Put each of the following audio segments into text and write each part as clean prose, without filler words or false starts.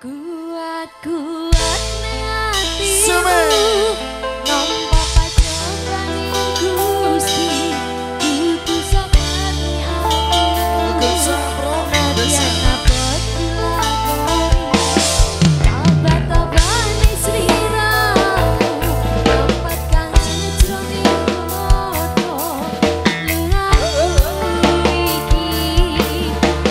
Kuat-kuat hatimu, nampak pacobani Gusti, itu samani aku, nadia nabot dilakoni, tabat-tabani seliramu, tempat kang jejroni moto, lelaku iki,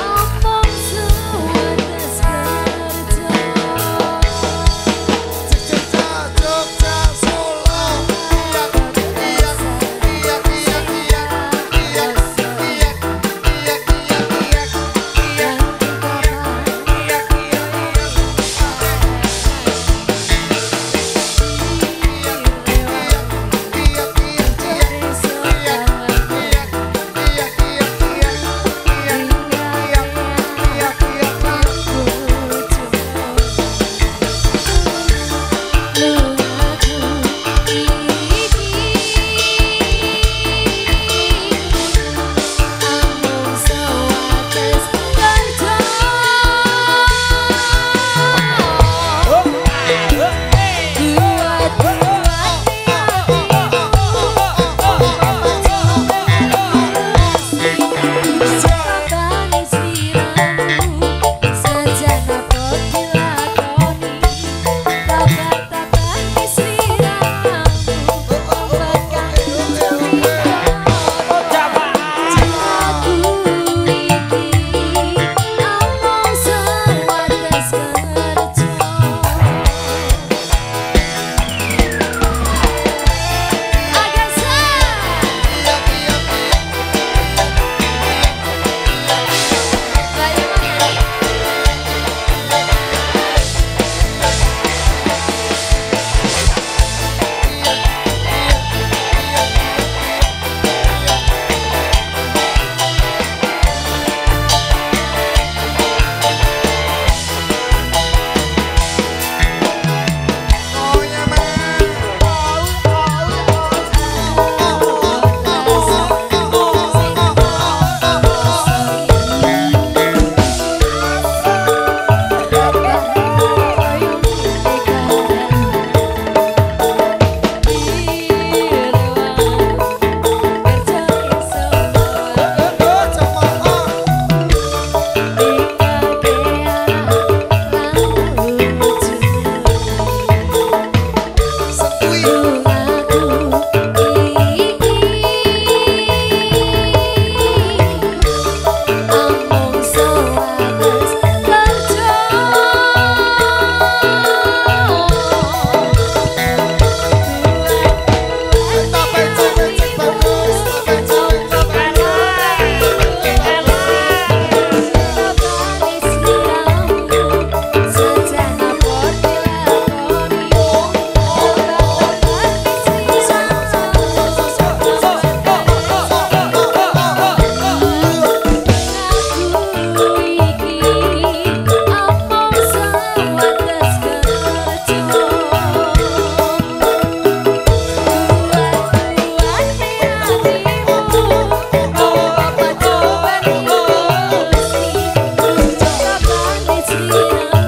opong suwates kerja.